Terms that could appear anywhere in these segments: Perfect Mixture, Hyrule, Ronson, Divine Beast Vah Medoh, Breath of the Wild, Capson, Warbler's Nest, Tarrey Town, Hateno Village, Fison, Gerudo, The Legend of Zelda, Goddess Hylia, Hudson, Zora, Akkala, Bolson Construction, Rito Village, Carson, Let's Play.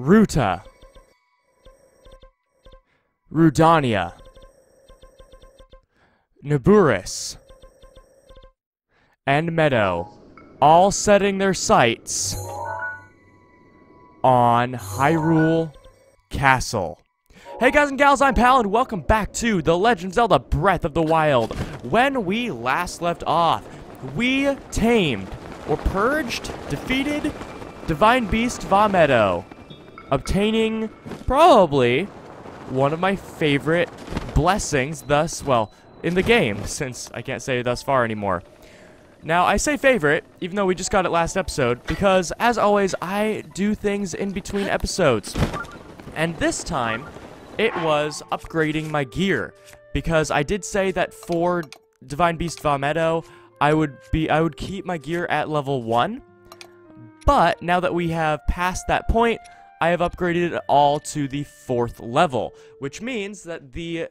Ruta. Rudania. Naburis. And Meadow, all setting their sights on Hyrule Castle. Hey guys and gals, I'm Pal, and welcome back to The Legend of Zelda Breath of the Wild. When we last left off, we tamed, or purged, defeated Divine Beast Vah Medoh, obtaining probably one of my favorite blessings thus, well, in the game, since I can't say thus far anymore. Now, I say favorite, even though we just got it last episode, because, as always, I do things in between episodes. And this time, it was upgrading my gear, because I did say that for Divine Beast Vah Medoh, I would keep my gear at level 1, but now that we have passed that point, I have upgraded it all to the 4th level, which means that the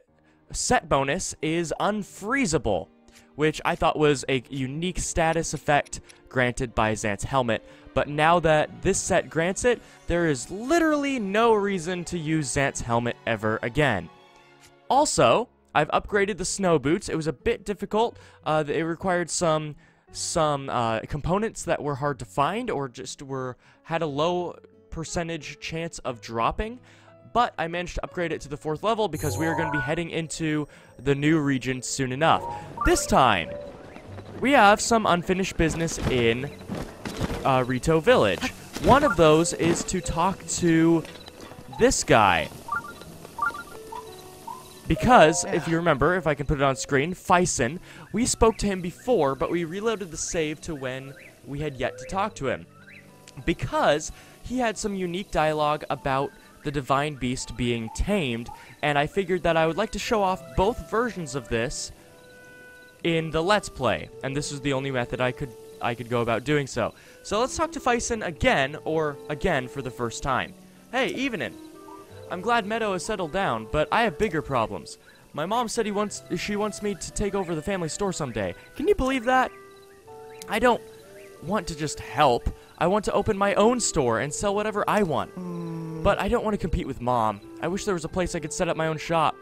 set bonus is unfreezable, which I thought was a unique status effect granted by Xant's helmet. But now that this set grants it, there is literally no reason to use Xant's helmet ever again. Also, I've upgraded the snow boots. It was a bit difficult. It required some components that were hard to find or just had a low percentage chance of dropping. But I managed to upgrade it to the 4th level because we are going to be heading into the new region soon enough. This time, we have some unfinished business in Rito Village. One of those is to talk to this guy. Because, if you remember, if I can put it on screen, Fison, we spoke to him before, but we reloaded the save to when we had yet to talk to him. Because he had some unique dialogue about the Divine Beast being tamed, and I figured that I would like to show off both versions of this in the Let's Play, and this is the only method I could go about doing so. So let's talk to Fison again, or again for the first time. Hey, evening. I'm glad Meadow has settled down, but I have bigger problems. My mom said she wants me to take over the family store someday. Can you believe that? I don't want to just help. I want to open my own store and sell whatever I want. But I don't want to compete with Mom. I wish there was a place I could set up my own shop.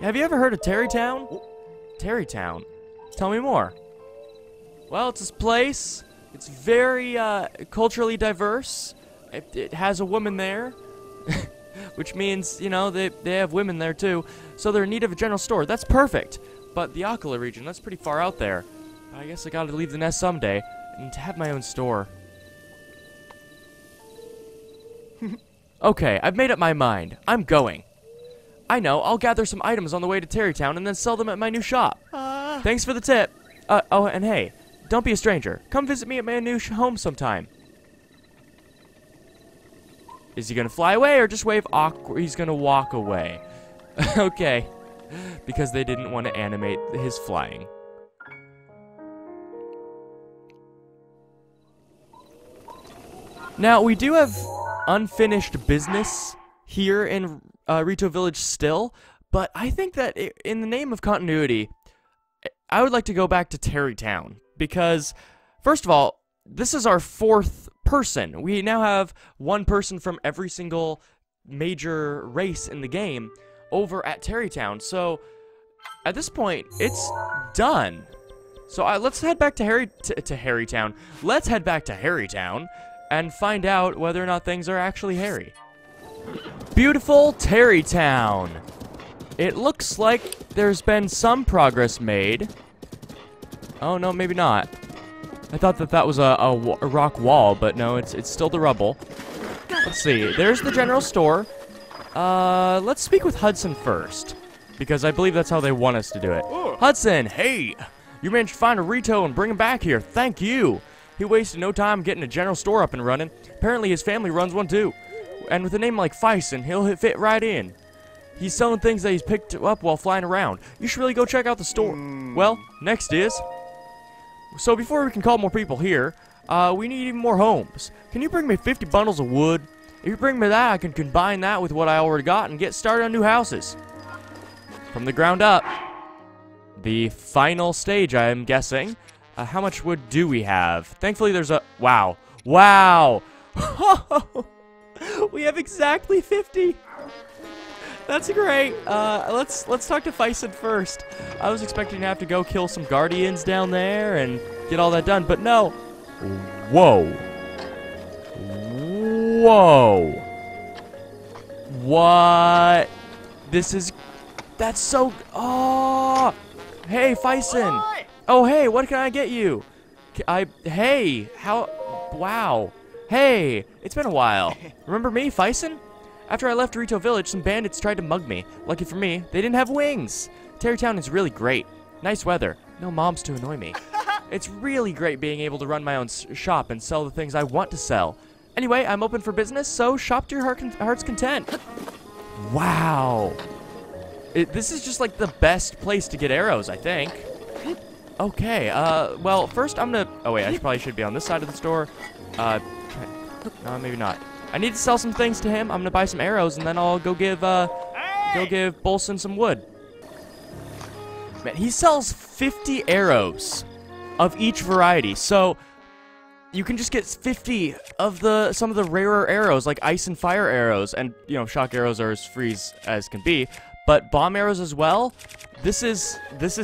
Have you ever heard of Tarrey Town? Tarrey Town? Tell me more. Well, it's this place. It's very culturally diverse. It has a woman there, which means, you know, they have women there too. So they're in need of a general store. That's perfect. But the Akkala region, that's pretty far out there. I guess I gotta leave the nest someday and have my own store. Okay, I've made up my mind. I'm going. I know, I'll gather some items on the way to Tarrey Town and then sell them at my new shop. Thanks for the tip. Oh, and hey, don't be a stranger. Come visit me at my new home sometime. Is he gonna fly away or just wave awkward? He's gonna walk away. Okay. Because they didn't want to animate his flying. Now, we do have unfinished business here in Rito Village still, but I think that in the name of continuity, I would like to go back to Tarrey Town because, first of all, this is our 4th person. We now have one person from every single major race in the game over at Tarrey Town, so at this point, it's done. So let's head back to Harry Town. Let's head back to Harry Town and find out whether or not things are actually hairy. Beautiful Tarrey Town. It looks like there's been some progress made. Oh no, maybe not. I thought that that was a rock wall, but no, it's still the rubble. Let's see, there's the general store. Let's speak with Hudson first, because I believe that's how they want us to do it. Hudson, hey, you managed to find a Rito and bring him back here, thank you. He wasted no time getting a general store up and running. Apparently his family runs one too. And with a name like Fison, he'll fit right in. He's selling things that he's picked up while flying around. You should really go check out the store. Well, next is. So before we can call more people here, we need even more homes. Can you bring me 50 bundles of wood? If you bring me that, I can combine that with what I already got and get started on new houses. From the ground up. The final stage, I am guessing. How much wood do we have? Thankfully, there's a... Wow. Wow! We have exactly 50. That's great. Let's talk to Fison first. I was expecting to have to go kill some guardians down there and get all that done, but no. Whoa. Whoa. What? This is... That's so... Oh! Hey, Fison. What? Oh, hey, what can I get you? Hey, how... Wow. Hey, it's been a while. Remember me, Fison? After I left Rito Village, some bandits tried to mug me. Lucky for me, they didn't have wings. Tarrey Town is really great. Nice weather. No moms to annoy me. It's really great being able to run my own shop and sell the things I want to sell. Anyway, I'm open for business, so shop to your heart's content. Wow. This is just like the best place to get arrows, I think. Okay, well, first I'm gonna... Oh, wait, I probably should be on this side of the store. No, maybe not. I need to sell some things to him. I'm gonna buy some arrows, and then I'll go give Bolson some wood. Man, he sells 50 arrows of each variety, so you can just get 50 of some of the rarer arrows, like ice and fire arrows, and you know, shock arrows are as free as can be, but bomb arrows as well. This is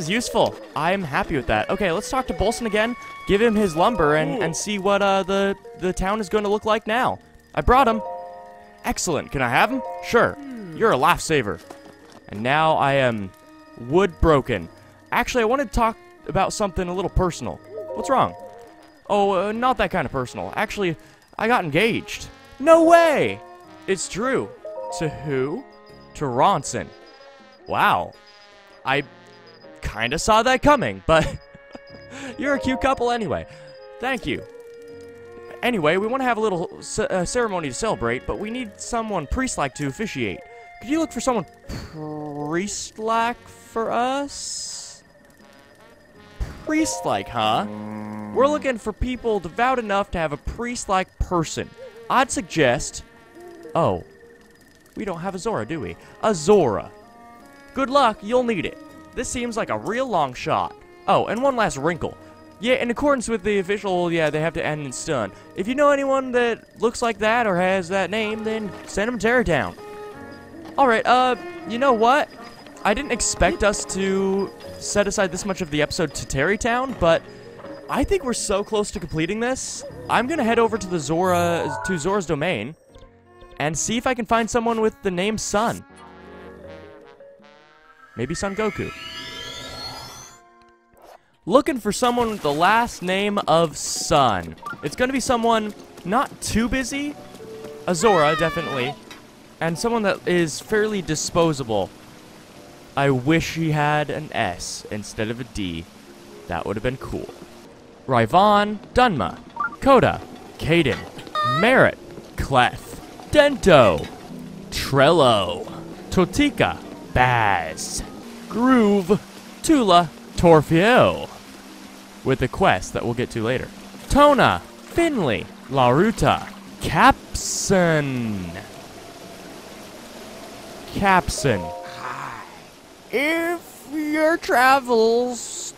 useful. I'm happy with that. Okay, let's talk to Bolson again. Give him his lumber and see what the town is going to look like now. I brought him. Excellent. Can I have him? Sure. You're a lifesaver. And now I am wood broken. Actually, I want to talk about something a little personal. What's wrong? Oh, not that kind of personal. Actually, I got engaged. No way! It's true. To who? To Ronson. Wow. I kind of saw that coming, but you're a cute couple anyway. Thank you. Anyway, we want to have a little ceremony to celebrate, but we need someone priest-like to officiate. Could you look for someone priest-like for us? Priest-like, huh? We're looking for people devout enough to have a priest-like person. I'd suggest... Oh. We don't have a Zora, do we? A Zora. Good luck, you'll need it. This seems like a real long shot. Oh, and one last wrinkle. Yeah, in accordance with the official, yeah, they have to end in stun. If you know anyone that looks like that or has that name, then send them to Tarrey Town. Alright, you know what? I didn't expect us to set aside this much of the episode to Tarrey Town, but I think we're so close to completing this. I'm gonna head over to Zora's domain and see if I can find someone with the name Sun. Maybe Son Goku. Looking for someone with the last name of Sun. It's going to be someone not too busy. A Zora, definitely. And someone that is fairly disposable. I wish he had an S instead of a D. That would have been cool. Raivan, Dunma, Coda, Caden, Merritt, Clef, Dento, Trello, Totika, Baz, Groove, Tula, Torfio. With a quest that we'll get to later. Tona, Finley, Laruta, Capson. Capson. If your travels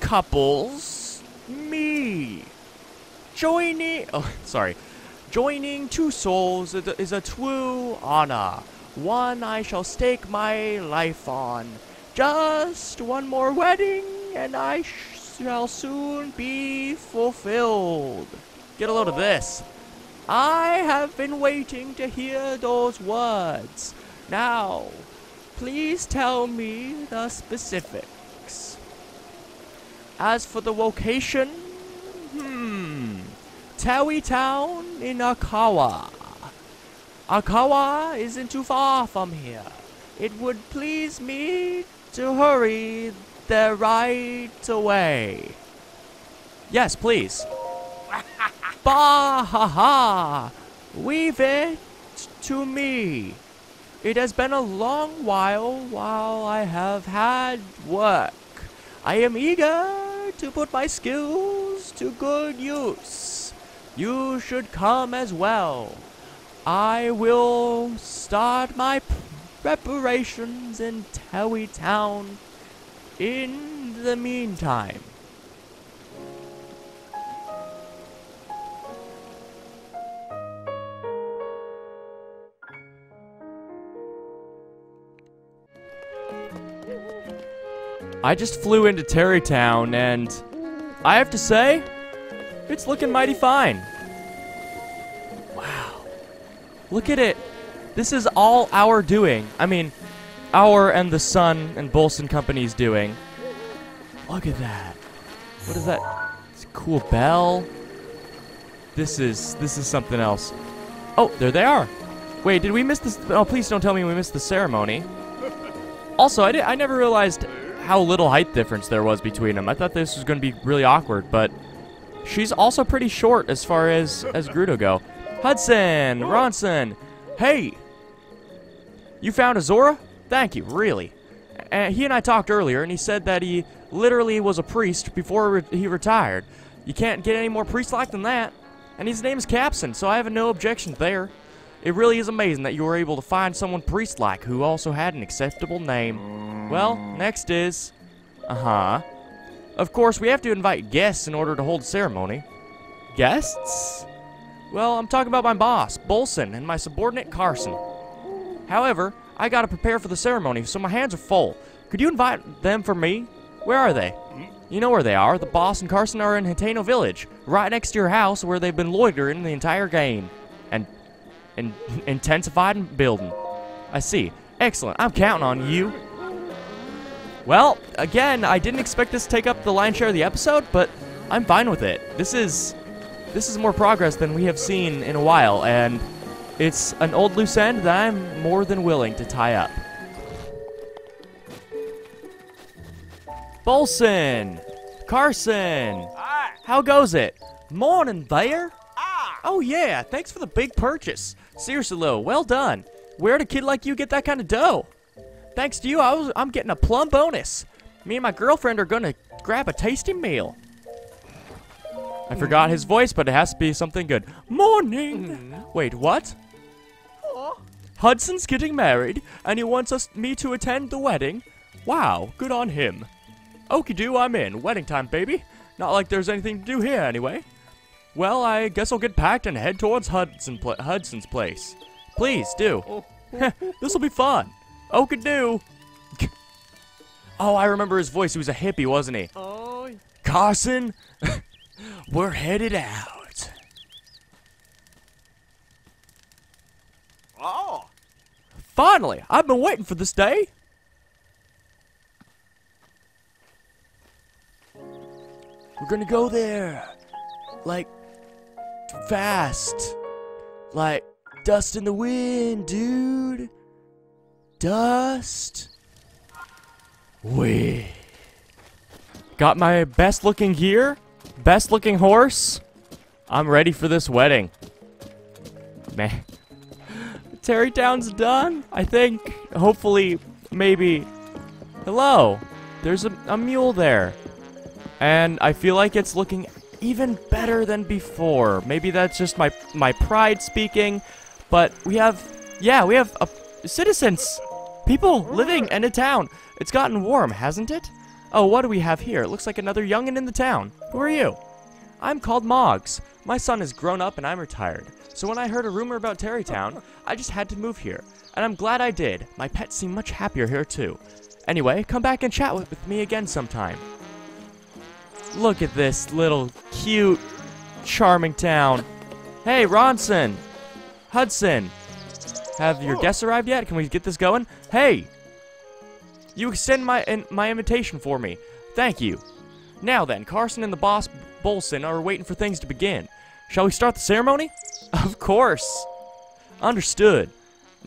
couples me, joining. Oh, sorry. Joining two souls is a true honor. One I shall stake my life on. Just one more wedding, and I shall soon be fulfilled. Get a load of this. I have been waiting to hear those words. Now, please tell me the specifics. As for the location, Tarrey Town in Akkala. Akkala isn't too far from here. It would please me to hurry there right away. Yes, please. Bah ha ha! Weave it to me. It has been a long while I have had work. I am eager to put my skills to good use. You should come as well. I will start my preparations in Tarrey Town in the meantime. I just flew into Tarrey Town, and I have to say, it's looking mighty fine. Wow. Look at it. This is all our doing. I mean, our and the Sun and Bolson Company's doing. Look at that. What is that? It's a cool bell. This is something else. Oh, there they are. Wait, did we miss this? Oh, please don't tell me we missed the ceremony. Also, I never realized how little height difference there was between them. I thought this was going to be really awkward, but she's also pretty short as far as Gerudo go. Hudson, Ronson, hey, you found a Zora? Thank you, really. He and I talked earlier, and he said that he literally was a priest before he retired. You can't get any more priest-like than that. And his name is Capson, so I have no objection there. It really is amazing that you were able to find someone priest-like who also had an acceptable name. Well, next is... Of course, we have to invite guests in order to hold ceremony. Guests? Well, I'm talking about my boss, Bolson, and my subordinate, Carson. However, I gotta prepare for the ceremony, so my hands are full. Could you invite them for me? Where are they? You know where they are. The boss and Carson are in Hateno Village, right next to your house where they've been loitering the entire game. And intensified and building. I see. Excellent. I'm counting on you. Well, again, I didn't expect this to take up the lion's share of the episode, but I'm fine with it. This is more progress than we have seen in a while, and it's an old loose end that I'm more than willing to tie up. Bolson! Carson! Hi. How goes it? Morning there! Ah. Oh yeah, thanks for the big purchase. Seriously, Lil, well done. Where'd a kid like you get that kind of dough? Thanks to you, I'm getting a plum bonus. Me and my girlfriend are gonna grab a tasty meal. I forgot his voice, but it has to be something good. Morning! Wait, what? Oh. Hudson's getting married, and he wants me to attend the wedding. Wow, good on him. Okie-doo, I'm in. Wedding time, baby. Not like there's anything to do here, anyway. Well, I guess I'll get packed and head towards Hudson's place. Please, do. This'll be fun. Okie-doo. Oh, I remember his voice. He was a hippie, wasn't he? Oh. Carson? We're headed out. Oh! Finally! I've been waiting for this day! We're gonna go there. Like, fast. Like, dust in the wind, dude. Dust. Wind. Got my best looking gear. Best looking horse. I'm ready for this wedding. Man. Tarrey Town's done, I think. Hopefully, maybe. Hello. There's a mule there. And I feel like it's looking even better than before. Maybe that's just my pride speaking. But we have citizens. People living in a town. It's gotten warm, hasn't it? Oh, what do we have here? It looks like another youngin' in the town. Who are you? I'm called Moggs. My son is grown up and I'm retired. So when I heard a rumor about Tarrey Town, I just had to move here. And I'm glad I did. My pets seem much happier here too. Anyway, come back and chat with me again sometime. Look at this little, cute, charming town. Hey, Ronson! Hudson! Have your guests arrived yet? Can we get this going? Hey! You extend my invitation for me. Thank you. Now then, Carson and the boss, Bolson, are waiting for things to begin. Shall we start the ceremony? Of course. Understood.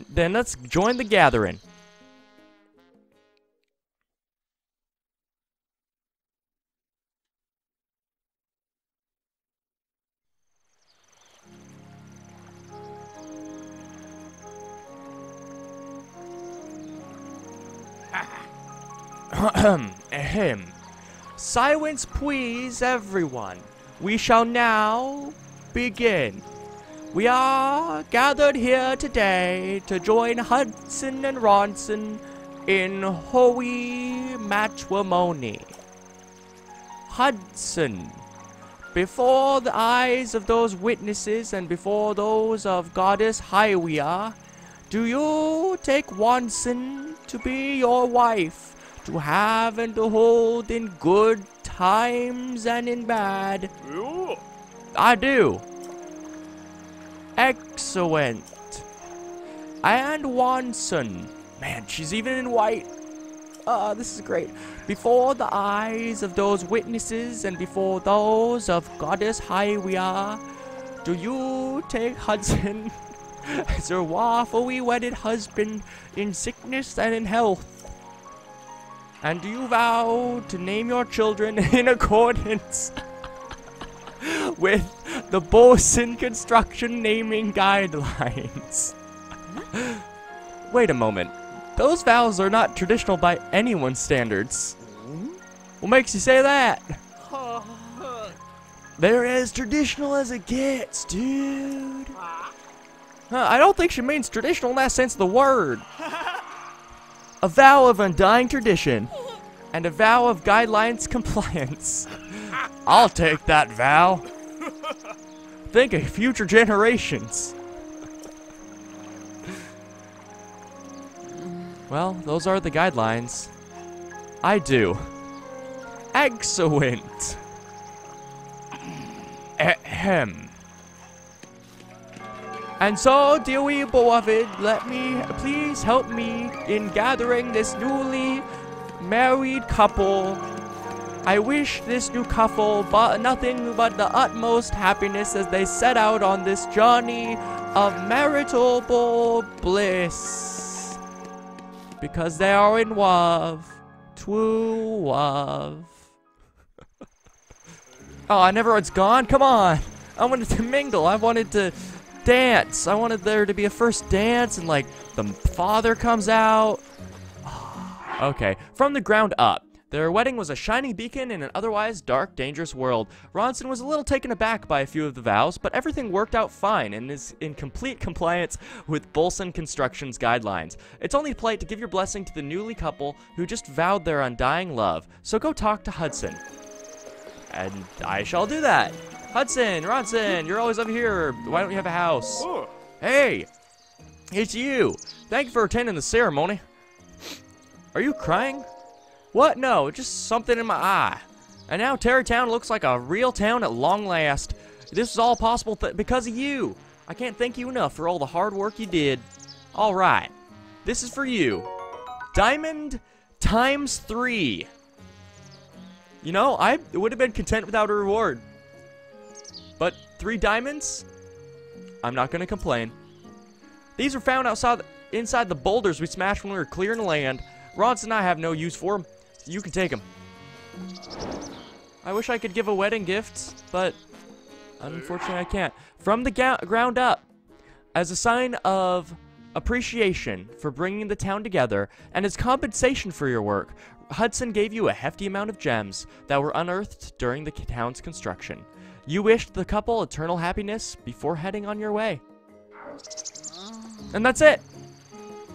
Then let's join the gathering. Ahem. Silence, please, everyone. We shall now begin. We are gathered here today to join Hudson and Ronson in holy matrimony. Hudson, before the eyes of those witnesses and before those of Goddess Hylia, Do you take Wanson to be your wife, to have and to hold in good times and in bad? Ooh. I do. Excellent. And Wanson. Man, she's even in white. This is great. Before the eyes of those witnesses and before those of Goddess Hylia, do you take Hudson as your lawfully wedded husband in sickness and in health? And do you vow to name your children in accordance with the Bolson Construction naming guidelines? Wait a moment. Those vows are not traditional by anyone's standards. What makes you say that? They're as traditional as it gets, dude. I don't think she means traditional in that sense of the word. A vow of undying tradition and a vow of guidelines compliance. I'll take that vow. Think of future generations. Well, those are the guidelines. I do. Excellent. Ahem. And so, dear wee beloved, let me, please help me in gathering this newly married couple. I wish this new couple nothing but the utmost happiness as they set out on this journey of marital bliss. Because they are in love. True love. Oh, and everyone's gone? Come on! I wanted to mingle. I wanted to dance. I wanted there to be a first dance and, like, the father comes out. Okay. From the ground up. Their wedding was a shining beacon in an otherwise dark, dangerous world. Ronson was a little taken aback by a few of the vows, but everything worked out fine and is in complete compliance with Bolson Construction's guidelines. It's only polite to give your blessing to the newly couple who just vowed their undying love, so go talk to Hudson. And I shall do that. Hudson, Ronson, you're always over here. Why don't you have a house? Oh. Hey, it's you. Thank you for attending the ceremony. Are you crying? What? No, just something in my eye. And now Tarrey Town looks like a real town at long last. This is all possible because of you. I can't thank you enough for all the hard work you did. All right, this is for you. Diamond times 3. You know, I would have been content without a reward. But 3 diamonds? I'm not going to complain. These were found inside the boulders we smashed when we were clearing land. Ronson and I have no use for them. You can take them. I wish I could give a wedding gift, but unfortunately I can't. From the ground up, as a sign of appreciation for bringing the town together and as compensation for your work, Hudson gave you a hefty amount of gems that were unearthed during the town's construction. You wished the couple eternal happiness before heading on your way. And that's it.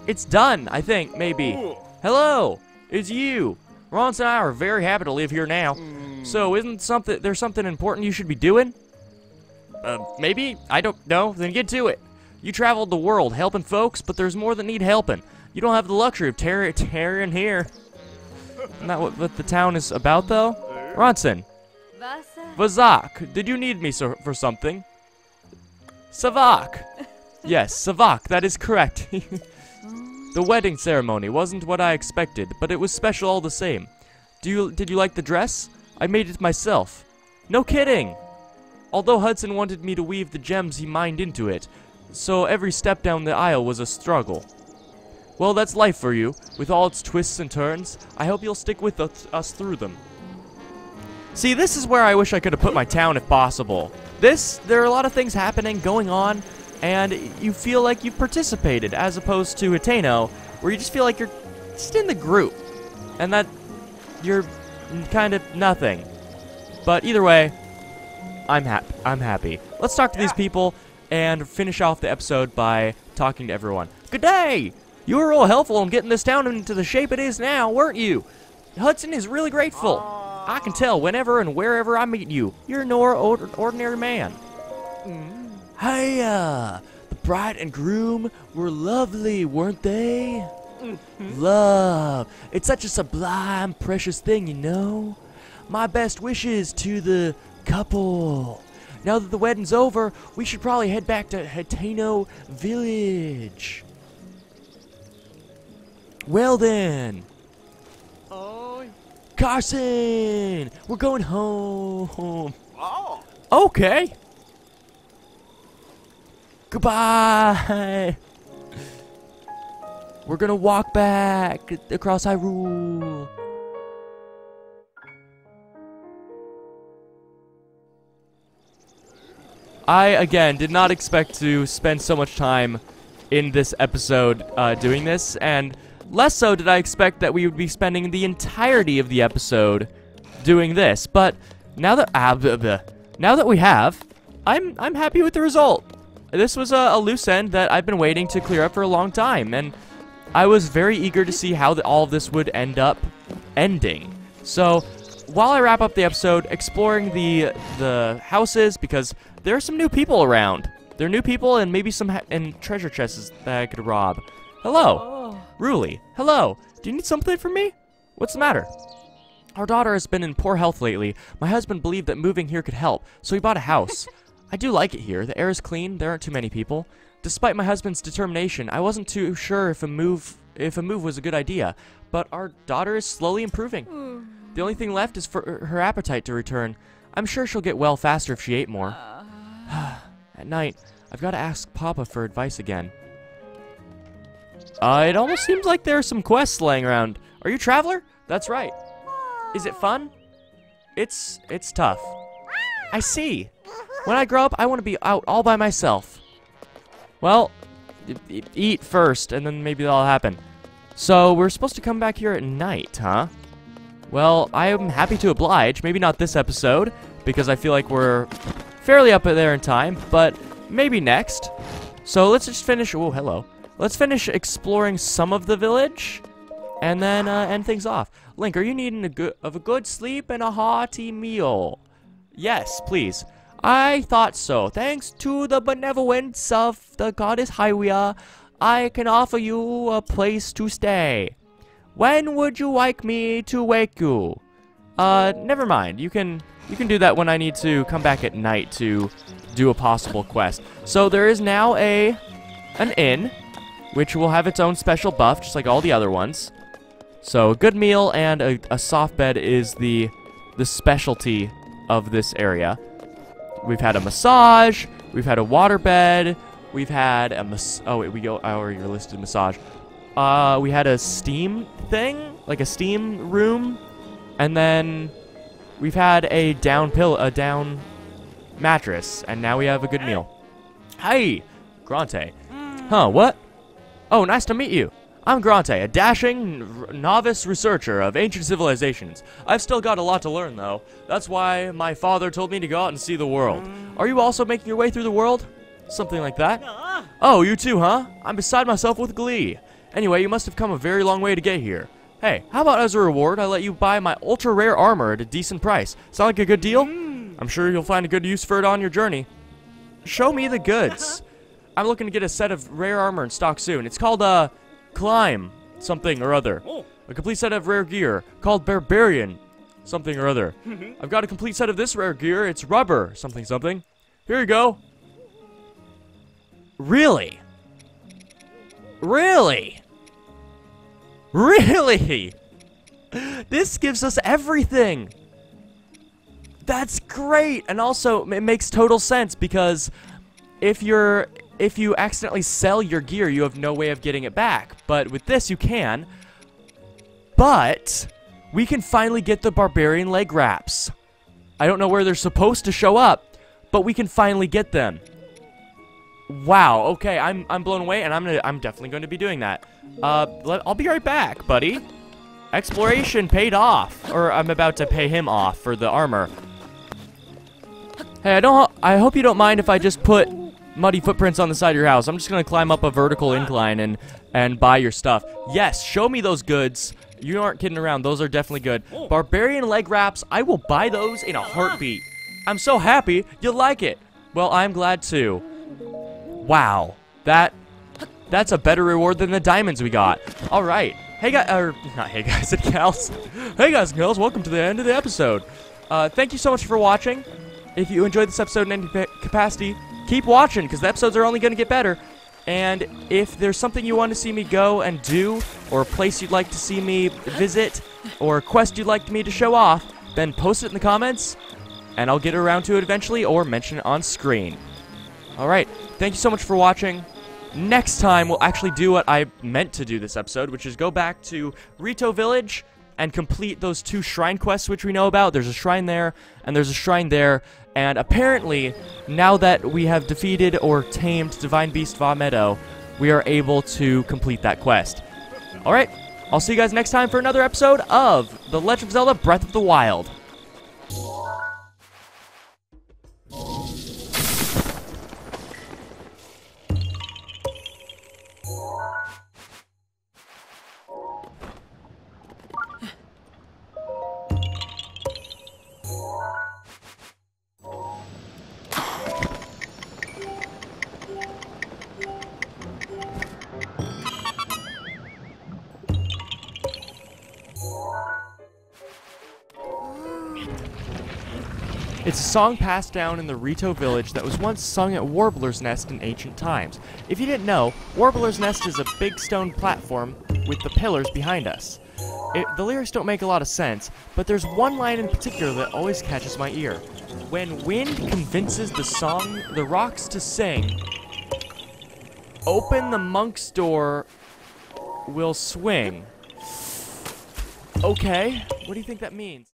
It's done, I think, maybe. Ooh. Hello, it's you. Ronson and I are very happy to live here now. So isn't there's something important you should be doing? Maybe? I don't know. Then get to it. You traveled the world helping folks, but there's more that need helping. You don't have the luxury of tarrying here. Isn't that what the town is about, though? Ronson. Vazak, did you need me for something? Savak. Yes, Savak, that is correct. The wedding ceremony wasn't what I expected, but it was special all the same. Did you like the dress? I made it myself. No kidding! Although Hudson wanted me to weave the gems he mined into it, so every step down the aisle was a struggle. Well, that's life for you. With all its twists and turns, I hope you'll stick with us through them. See, this is where I wish I could have put my town if possible. There are a lot of things happening, going on, and you feel like you've participated, as opposed to Hateno, where you just feel like you're just in the group, and that you're kind of nothing. But either way, I'm happy. Let's talk to these people and finish off the episode by talking to everyone. Good day! You were all helpful in getting this town into the shape it is now, weren't you? Hudson is really grateful. I can tell whenever and wherever I meet you. You're no ordinary man. Hiya! The bride and groom were lovely, weren't they? Mm-hmm. Love. It's such a sublime, precious thing, you know? My best wishes to the couple. Now that the wedding's over, we should probably head back to Hateno Village. Well then. Oh. Carson! We're going home. Oh. Okay. Goodbye. We're gonna walk back across Hyrule. I, again, did not expect to spend so much time in this episode doing this, and less so did I expect that we would be spending the entirety of the episode doing this, but now that we have, I'm happy with the result. This was a loose end that I've been waiting to clear up for a long time, and I was very eager to see how all of this would end up ending. So, while I wrap up the episode, exploring the houses, because there are some new people around. There are new people and maybe some treasure chests that I could rob. Hello. Oh. Ruli. Hello. Do you need something from me? What's the matter? Our daughter has been in poor health lately. My husband believed that moving here could help, so he bought a house. I do like it here. The air is clean. There aren't too many people. Despite my husband's determination, I wasn't too sure if a move was a good idea, but our daughter is slowly improving. The only thing left is for her appetite to return. I'm sure she'll get well faster if she ate more. At night, I've got to ask Papa for advice again. It almost seems like there are some quests laying around. Are you a traveler? That's right. Is it fun? It's tough. I see. When I grow up, I want to be out all by myself. Well, eat first, and then maybe that'll happen. So we're supposed to come back here at night, huh? Well, I am happy to oblige. Maybe not this episode, because I feel like we're fairly up there in time, but maybe next. So let's just finish. Oh, hello. Let's finish exploring some of the village, and then end things off. Link, are you needing a good sleep and a hearty meal? Yes, please. I thought so. Thanks to the benevolence of the Goddess Hylia, I can offer you a place to stay. When would you like me to wake you? Never mind. You can do that when I need to come back at night to do a possible quest. So there is now an inn, which will have its own special buff, just like all the other ones. So a good meal and a soft bed is the specialty of this area. We've had a massage. We've had a water bed. We've had a I already listed massage. We had a steam thing, like a steam room, and then we've had a down mattress, and now we have a good meal. Hi, Grante. Huh? What? Oh, nice to meet you. I'm Grante, a dashing novice researcher of ancient civilizations. I've still got a lot to learn, though. That's why my father told me to go out and see the world. Are you also making your way through the world? Something like that. Oh, you too, huh? I'm beside myself with glee. Anyway, you must have come a very long way to get here. Hey, how about as a reward, I let you buy my ultra-rare armor at a decent price? Sound like a good deal? I'm sure you'll find a good use for it on your journey. Show me the goods. I'm looking to get a set of rare armor in stock soon. It's called, Climb something or other. A complete set of rare gear called Barbarian something or other. I've got a complete set of this rare gear. It's rubber something something. Here you go. Really? Really? Really? This gives us everything. That's great. And also it makes total sense because if you accidentally sell your gear, you have no way of getting it back. But with this, you can. But we can finally get the barbarian leg wraps. I don't know where they're supposed to show up, but we can finally get them. Wow. Okay, I'm blown away, and I'm definitely going to be doing that. I'll be right back, buddy. Exploration paid off, or I'm about to pay him off for the armor. Hey, I hope you don't mind if I just put muddy footprints on the side of your house. I'm just gonna climb up a vertical incline and buy your stuff. Yes, show me those goods. You aren't kidding around. Those are definitely good. Barbarian leg wraps. I will buy those in a heartbeat. I'm so happy you like it. Well, I'm glad too. Wow. That's a better reward than the diamonds we got. Alright. Hey guys, not hey guys and gals. Hey guys and gals, welcome to the end of the episode. Thank you so much for watching. If you enjoyed this episode in any capacity, keep watching, because the episodes are only going to get better. And if there's something you want to see me go and do, or a place you'd like to see me visit, or a quest you'd like me to show off, then post it in the comments, and I'll get around to it eventually, or mention it on screen. Alright, thank you so much for watching. Next time, we'll actually do what I meant to do this episode, which is go back to Rito Village and complete those 2 shrine quests which we know about. There's a shrine there, and there's a shrine there, and apparently, now that we have defeated or tamed Divine Beast Vah Medoh, we are able to complete that quest. Alright, I'll see you guys next time for another episode of The Legend of Zelda Breath of the Wild. It's a song passed down in the Rito Village that was once sung at Warbler's Nest in ancient times. If you didn't know, Warbler's Nest is a big stone platform with the pillars behind us. The lyrics don't make a lot of sense, but there's one line in particular that always catches my ear. When wind convinces the rocks to sing, open the monk's door, we'll swing. Okay, what do you think that means?